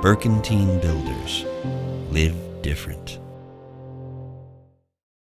Burkentine builders. Live different.